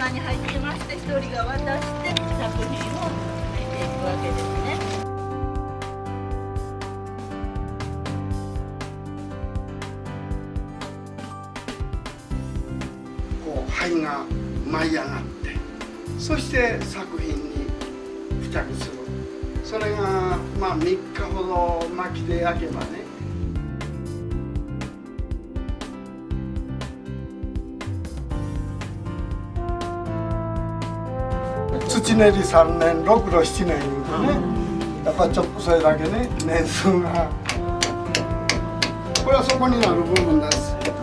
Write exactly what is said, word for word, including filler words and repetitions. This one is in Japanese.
中に入ってまして、ひとりが渡して作品を入れていくわけです。 こう灰が舞い上がって、そして作品に付着する。それがまあみっかほど薪で焼けばね、 土練りさんねんろくろしちねんいうとね、やっぱちょっとそれだけね年数がこれはそこにある部分です。